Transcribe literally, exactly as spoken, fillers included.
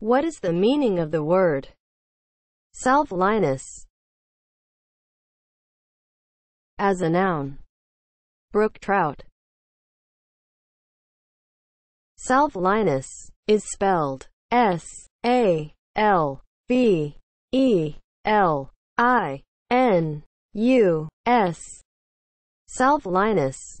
What is the meaning of the word Salvelinus as a noun? Brook trout. Salvelinus is spelled S A L V E L I N U S. Salvelinus